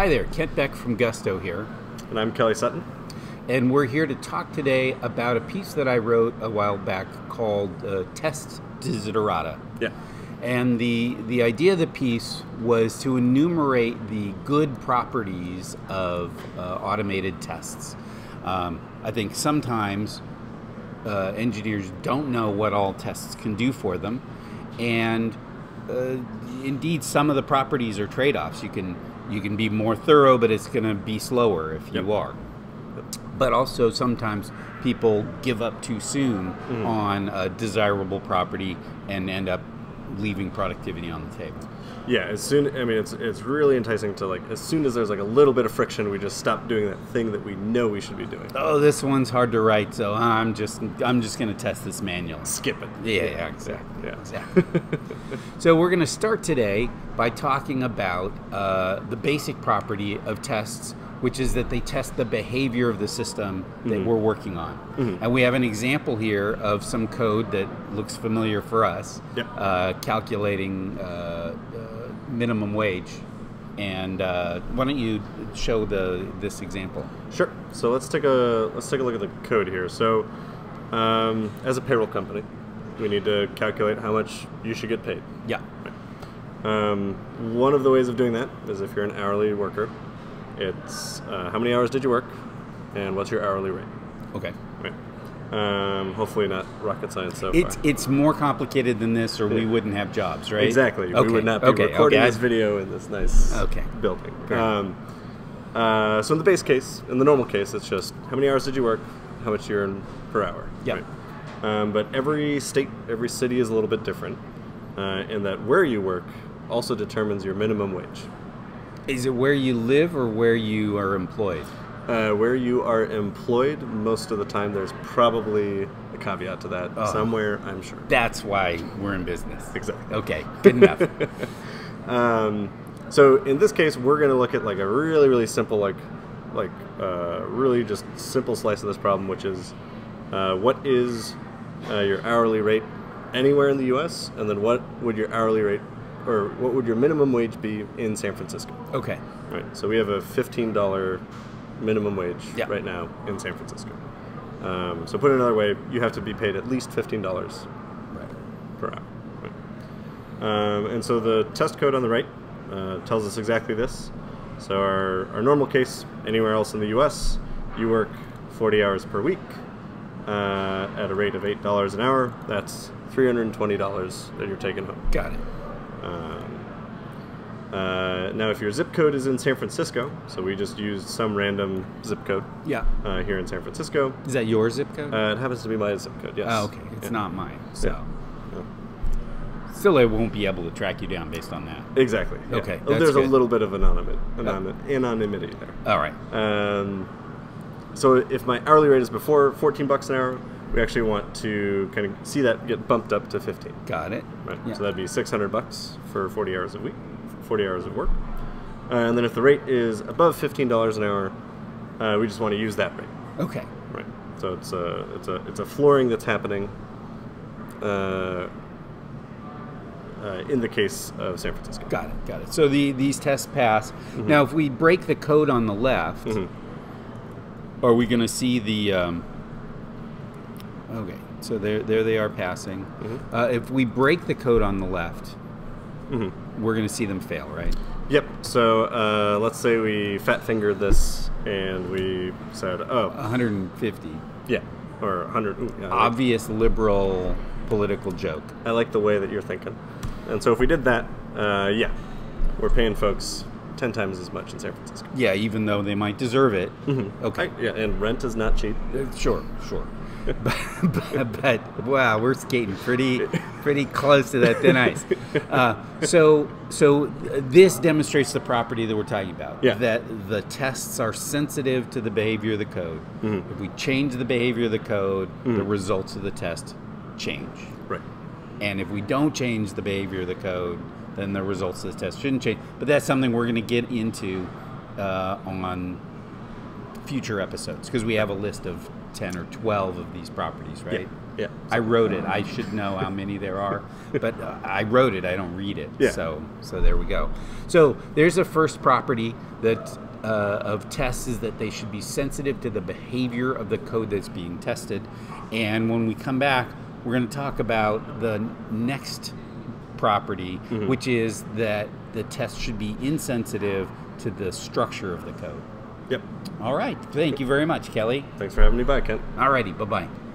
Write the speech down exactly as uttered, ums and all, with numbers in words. Hi there, Kent Beck from Gusto here. And I'm Kelly Sutton. And we're here to talk today about a piece that I wrote a while back called uh, Test Desiderata. Yeah. And the, the idea of the piece was to enumerate the good properties of uh, automated tests. Um, I think sometimes uh, engineers don't know what all tests can do for them. And uh, indeed, some of the properties are trade-offs. You can, you can be more thorough, but it's going to be slower if you yep. are. But also sometimes people give up too soon mm. on a desirable property and end up leaving productivity on the table. Yeah, as soon I mean it's it's really enticing to, like, as soon as there's like a little bit of friction, we just stop doing that thing that we know we should be doing. Oh, this one's hard to write, so I'm just I'm just going to test this manual. Skip it. Yeah, yeah, exactly. Yeah. Exactly. So we're going to start today by talking about uh, the basic property of tests, which is that they test the behavior of the system that mm-hmm. we're working on. Mm-hmm. And we have an example here of some code that looks familiar for us, yep. uh, calculating uh, uh, minimum wage. And uh, why don't you show the this example? Sure. So let's take a let's take a look at the code here. So um, as a payroll company, we need to calculate how much you should get paid. Yeah. Right. Um, one of the ways of doing that is if you're an hourly worker. It's uh, how many hours did you work, and what's your hourly rate? Okay. Right. Um, hopefully not rocket science so it's, far. It's more complicated than this, or yeah. we wouldn't have jobs, right? Exactly. Okay. We would not be okay. recording okay. this video in this nice okay. building. Um, uh, so in the base case, in the normal case, it's just how many hours did you work, how much you earn per hour. Yeah. Right? Um, but every state, every city is a little bit different, uh, in that where you work also determines your minimum wage. Is it where you live or where you are employed? Uh, where you are employed, most of the time there's probably a caveat to that oh, somewhere, I'm sure. That's why we're in business. Exactly. Okay, good enough. um, so in this case, we're going to look at like a really, really simple, like, like uh, really just simple slice of this problem, which is uh, what is uh, your hourly rate anywhere in the U S, and then what would your hourly rate or what would your minimum wage be in San Francisco? Okay. All right. So we have a fifteen dollar minimum wage yeah. right now in San Francisco. Um, so put it another way, you have to be paid at least fifteen dollars right. per hour. Right. Um, and so the test code on the right uh, tells us exactly this. So our, our normal case, anywhere else in the U S, you work forty hours per week uh, at a rate of eight dollars an hour. That's three hundred twenty dollars that you're taking home. Got it. Um, uh, now, if your zip code is in San Francisco, so we just used some random zip code. Yeah. Uh, here in San Francisco. Is that your zip code? Uh, it happens to be my zip code. Yes. Oh, okay. It's yeah. not mine. So. Yeah. Yeah. Still, I won't be able to track you down based on that. Exactly. Yeah. Okay. That's There's good. a little bit of anonymity, anonymity, anonymity there. All right. Um, so if my hourly rate is before fourteen bucks an hour, we actually want to kind of see that get bumped up to fifteen. Got it. Right. Yeah. So that'd be six hundred bucks for forty hours a week, forty hours of work. Uh, and then if the rate is above fifteen dollars an hour, uh, we just want to use that rate. Okay. Right. So it's a it's a it's a flooring that's happening uh, uh, in the case of San Francisco. Got it. Got it. So the these tests pass. Mm-hmm. Now, if we break the code on the left, mm-hmm. are we going to see the um, Okay, so there, there they are passing. Mm-hmm. uh, if we break the code on the left, mm-hmm. we're going to see them fail, right? Yep. So uh, let's say we fat-fingered this and we said, oh. one hundred fifty. Yeah, or one hundred. Yeah, obvious like, liberal political joke. I like the way that you're thinking. And so if we did that, uh, yeah, we're paying folks ten times as much in San Francisco. Yeah, even though they might deserve it. Mm-hmm. Okay. I, yeah, and rent is not cheap. Uh, sure, sure. but, but, but wow, we're skating pretty, pretty close to that thin ice. Uh, so, so this demonstrates the property that we're talking about. Yeah. That the tests are sensitive to the behavior of the code. Mm-hmm. If we change the behavior of the code, mm-hmm. the results of the test change. Right. And if we don't change the behavior of the code, then the results of the test shouldn't change. But that's something we're going to get into uh, on future episodes because we have a list of ten or twelve of these properties, right? Yeah. yeah. I wrote it. I should know how many there are, but uh, I wrote it. I don't read it. Yeah. So, so there we go. So there's a first property that uh, of tests is that they should be sensitive to the behavior of the code that's being tested. And when we come back, we're going to talk about the next property, mm-hmm. which is that the test should be insensitive to the structure of the code. Yep. All right. Thank you very much, Kelly. Thanks for having me back, Kent. All righty. Bye-bye.